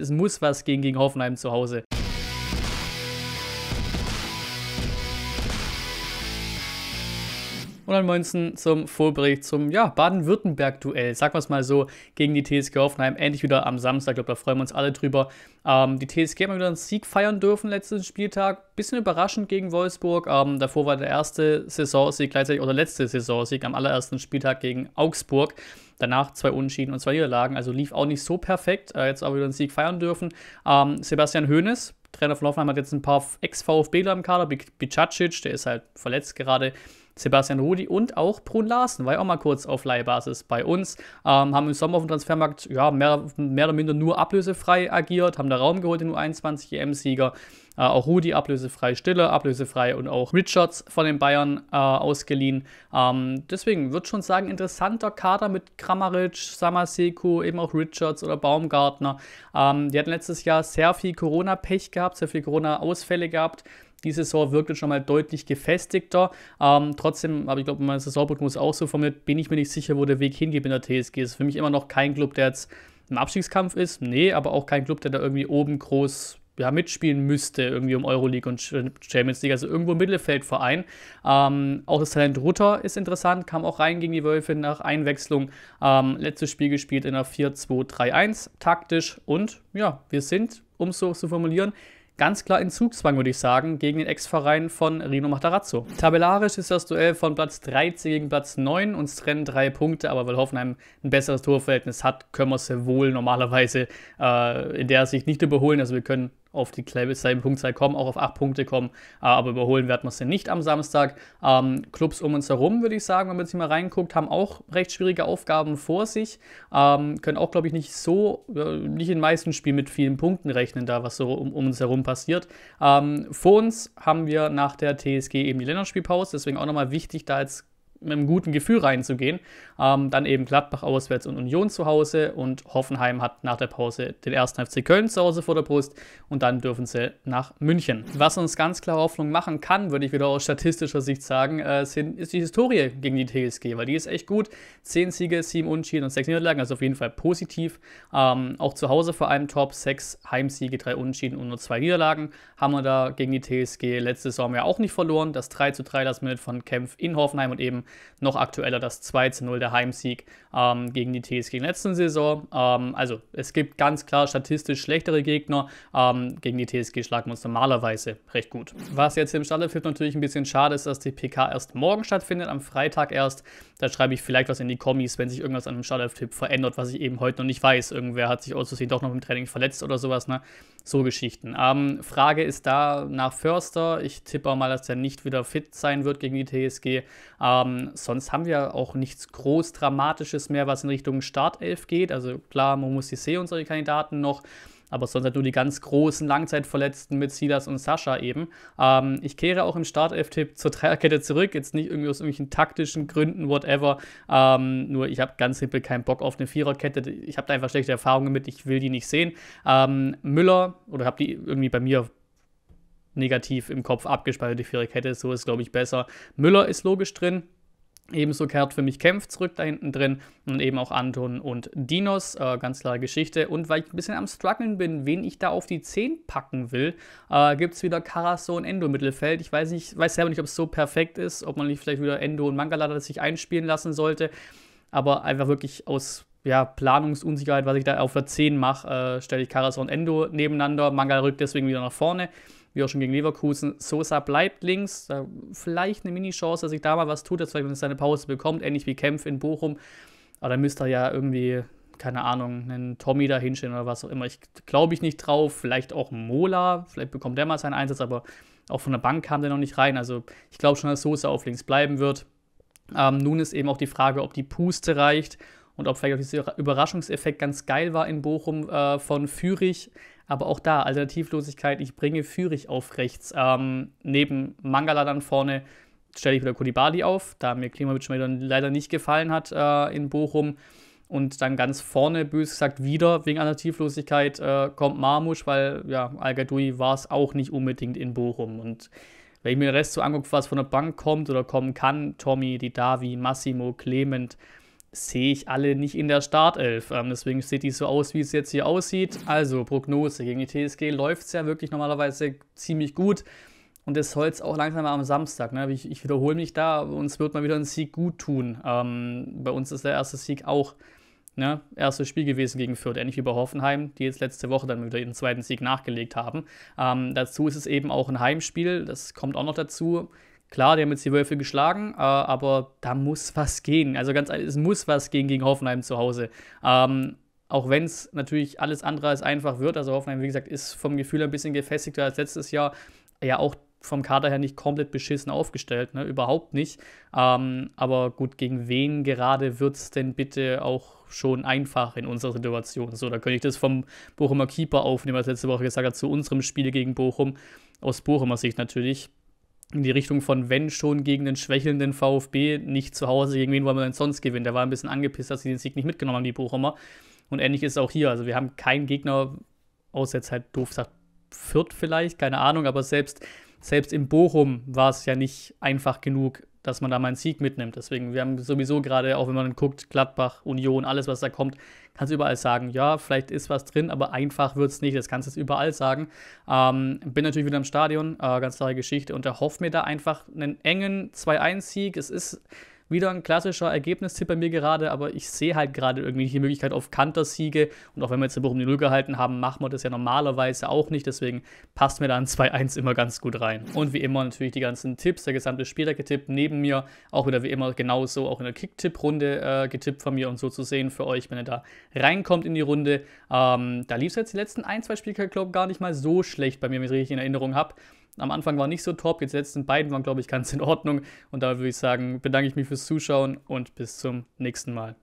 es muss was gegen Hoffenheim zu Hause. Und ansonsten zum Vorbericht zum Baden-Württemberg-Duell, sagen wir es mal so, gegen die TSG Hoffenheim, endlich wieder am Samstag, ich glaube, da freuen wir uns alle drüber. Die TSG hat mal wieder einen Sieg feiern dürfen letzten Spieltag, bisschen überraschend gegen Wolfsburg, davor war der erste Saisonsieg gleichzeitig, oder letzte Saisonsieg am allerersten Spieltag gegen Augsburg. Danach 2 Unentschieden und 2 Niederlagen, also lief auch nicht so perfekt, jetzt aber wieder einen Sieg feiern dürfen. Sebastian Hoeneß, Trainer von Hoffenheim, hat jetzt ein paar Ex-VfBler im Kader, Bicakcic, der ist halt verletzt gerade, Sebastian Rudi und auch Bruno Larsen, war ja auch mal kurz auf Leihbasis bei uns, haben im Sommer auf dem Transfermarkt mehr oder minder nur ablösefrei agiert, haben da Raum geholt, den U21-EM-Sieger, auch Rudi ablösefrei, Stiller ablösefrei und auch Richards von den Bayern ausgeliehen. Deswegen würde ich schon sagen, interessanter Kader mit Kramaric, Samaseko, eben auch Richards oder Baumgartner. Die hatten letztes Jahr sehr viel Corona-Pech gehabt, sehr viel Corona-Ausfälle gehabt. Diese Saison wirkte schon mal deutlich gefestigter. Trotzdem, aber ich glaube, meine Saisonprognose auch so formuliert, bin ich mir nicht sicher, wo der Weg hingeht mit der TSG. Es ist für mich immer noch kein Club, der jetzt im Abstiegskampf ist. Nee, aber auch kein Club, der da irgendwie oben groß mitspielen müsste, irgendwie um Euroleague und Champions League, also irgendwo im Mittelfeldverein. Auch das Talent Rutter ist interessant, kam auch rein gegen die Wölfe nach Einwechslung. Letztes Spiel gespielt in einer 4-2-3-1 taktisch und ja, wir sind, um es so zu formulieren, ganz klar in Zugzwang, würde ich sagen, gegen den Ex-Verein von Rino Matarazzo. Tabellarisch ist das Duell von Platz 13 gegen Platz 9. Uns trennen 3 Punkte, aber weil Hoffenheim ein besseres Torverhältnis hat, können wir sie wohl normalerweise in der Sicht nicht überholen. Also wir können auf die selben Punktzahl kommen, auch auf 8 Punkte kommen, aber überholen werden wir es nicht am Samstag. Clubs um uns herum, würde ich sagen, wenn man jetzt mal reinguckt, haben auch recht schwierige Aufgaben vor sich, können auch, glaube ich, nicht in den meisten Spielen mit vielen Punkten rechnen, da was so um uns herum passiert. Vor uns haben wir nach der TSG eben die Länderspielpause, deswegen auch nochmal wichtig, da jetzt mit einem guten Gefühl reinzugehen. Dann eben Gladbach auswärts und Union zu Hause und Hoffenheim hat nach der Pause den ersten FC Köln zu Hause vor der Brust und dann dürfen sie nach München. Was uns ganz klar Hoffnung machen kann, würde ich wieder aus statistischer Sicht sagen, ist die Historie gegen die TSG, weil die ist echt gut. 10 Siege, 7 Unentschieden und 6 Niederlagen, also auf jeden Fall positiv. Auch zu Hause vor allem top, 6 Heimsiege, 3 Unentschieden und nur 2 Niederlagen haben wir da gegen die TSG. Letzte Saison haben wir auch nicht verloren, das 3:3 Last Minute von Kempf in Hoffenheim und eben noch aktueller das 2:0, der Heimsieg gegen die TSG in der letzten Saison. Also es gibt ganz klar statistisch schlechtere Gegner. Gegen die TSG schlagen wir uns normalerweise recht gut. Was jetzt im Startelf natürlich ein bisschen schade ist, dass die PK erst morgen stattfindet, am Freitag erst. Da schreibe ich vielleicht was in die Kommis, wenn sich irgendwas an dem Startelf-Tipp verändert, was ich eben heute noch nicht weiß. Irgendwer hat sich aus Versehen doch noch im Training verletzt oder sowas, ne? So Geschichten. Frage ist da nach Förster. Ich tippe auch mal, dass der nicht wieder fit sein wird gegen die TSG. Sonst haben wir auch nichts groß Dramatisches mehr, was in Richtung Startelf geht. Also klar, man muss die sehen, unsere Kandidaten noch. Aber sonst halt nur die ganz großen Langzeitverletzten mit Silas und Sascha eben. Ich kehre auch im Startelf-Tipp zur Dreierkette zurück. Jetzt nicht irgendwie aus irgendwelchen taktischen Gründen, whatever. Nur ich habe ganz simpel keinen Bock auf eine Viererkette. Ich habe da einfach schlechte Erfahrungen mit. Ich will die nicht sehen. Müller, oder habe die irgendwie bei mir negativ im Kopf abgespeichert, die Viererkette. So ist, glaube ich, besser. Müller ist logisch drin. Ebenso kehrt für mich Kempf zurück da hinten drin und eben auch Anton und Dinos, ganz klare Geschichte. Und weil ich ein bisschen am Struggeln bin, wen ich da auf die 10 packen will, gibt es wieder Karaso und Endo im Mittelfeld. Ich weiß selber nicht, ob es so perfekt ist, ob man nicht vielleicht wieder Endo und Mangalada sich einspielen lassen sollte, aber einfach wirklich aus Planungsunsicherheit, was ich da auf der 10 mache, stelle ich Karaso und Endo nebeneinander. Mangalada rückt deswegen wieder nach vorne. Wie auch schon gegen Leverkusen. Sosa bleibt links. Da vielleicht eine Mini-Chance, dass sich da mal was tut, dass vielleicht wenn es seine Pause bekommt, ähnlich wie Kempf in Bochum. Aber dann müsste er ja irgendwie, keine Ahnung, einen Tommy da hinstellen oder was auch immer. Ich glaube nicht drauf. Vielleicht auch Mola. Vielleicht bekommt der mal seinen Einsatz, aber auch von der Bank kam der noch nicht rein. Also ich glaube schon, dass Sosa auf links bleiben wird. Nun ist eben auch die Frage, ob die Puste reicht und ob vielleicht auch dieser Überraschungseffekt ganz geil war in Bochum von Führig. Aber auch da, Alternativlosigkeit, ich bringe Führig auf rechts. Neben Mangala dann vorne stelle ich wieder Koulibaly auf, da mir Klimowitsch mal leider nicht gefallen hat in Bochum. Und dann ganz vorne, bös gesagt, wieder wegen Alternativlosigkeit kommt Marmusch, weil ja, Al-Gadoui war es auch nicht unbedingt in Bochum. Und wenn ich mir den Rest so angucke, was von der Bank kommt oder kommen kann, Tommy, Didavi, Massimo, Clement, sehe ich alle nicht in der Startelf. Deswegen sieht die so aus, wie es jetzt hier aussieht. Also Prognose, gegen die TSG läuft es ja wirklich normalerweise ziemlich gut. Und das soll es auch langsam mal am Samstag. Ne? Ich wiederhole mich da, uns wird mal wieder ein Sieg gut tun. Bei uns ist der erste Sieg auch, ne, erstes Spiel gewesen gegen Fürth, ähnlich wie bei Hoffenheim, die jetzt letzte Woche dann wieder den zweiten Sieg nachgelegt haben. Dazu ist es eben auch ein Heimspiel, das kommt auch noch dazu. Klar, die haben jetzt die Wölfe geschlagen, aber da muss was gehen. Also ganz ehrlich, es muss was gehen gegen Hoffenheim zu Hause. Auch wenn es natürlich alles andere als einfach wird. Also Hoffenheim, wie gesagt, ist vom Gefühl ein bisschen gefestigter als letztes Jahr. Ja, auch vom Kader her nicht komplett beschissen aufgestellt, ne? Überhaupt nicht. Aber gut, gegen wen gerade wird es denn bitte auch schon einfach in unserer Situation? So, da könnte ich das vom Bochumer Keeper aufnehmen, was letzte Woche gesagt hat, zu unserem Spiel gegen Bochum, aus Bochumer Sicht natürlich. In die Richtung von, wenn schon gegen den schwächelnden VfB, nicht zu Hause, gegen wen wollen wir denn sonst gewinnen? Der war ein bisschen angepisst, dass sie den Sieg nicht mitgenommen haben, die Bochumer. Und ähnlich ist es auch hier. Also wir haben keinen Gegner, außer jetzt halt doof gesagt Fürth vielleicht, keine Ahnung, aber selbst in Bochum war es ja nicht einfach genug, dass man da mal einen Sieg mitnimmt. Deswegen, wir haben sowieso gerade, auch wenn man dann guckt, Gladbach, Union, alles, was da kommt, kannst du überall sagen, ja, vielleicht ist was drin, aber einfach wird es nicht. Das kannst du jetzt überall sagen. Bin natürlich wieder im Stadion, ganz klare Geschichte, und erhoffe mir da einfach einen engen 2-1-Sieg. Es ist wieder ein klassischer Ergebnistipp bei mir gerade, aber ich sehe halt gerade irgendwie die Möglichkeit auf Kantersiege. Und auch wenn wir jetzt in Bochum die 0 gehalten haben, machen wir das ja normalerweise auch nicht. Deswegen passt mir da ein 2-1 immer ganz gut rein. Und wie immer natürlich die ganzen Tipps, der gesamte Spieltag getippt neben mir. Auch wieder wie immer genauso, auch in der Kick-Tipp-Runde getippt von mir und so zu sehen für euch, wenn ihr da reinkommt in die Runde. Da lief es jetzt die letzten 1-2 Spieltage, glaube ich, gar nicht mal so schlecht bei mir, wenn ich richtig in Erinnerung habe. Am Anfang war nicht so top, jetzt die letzten beiden waren, glaube ich, ganz in Ordnung. Und da würde ich sagen, bedanke ich mich fürs Zuschauen und bis zum nächsten Mal.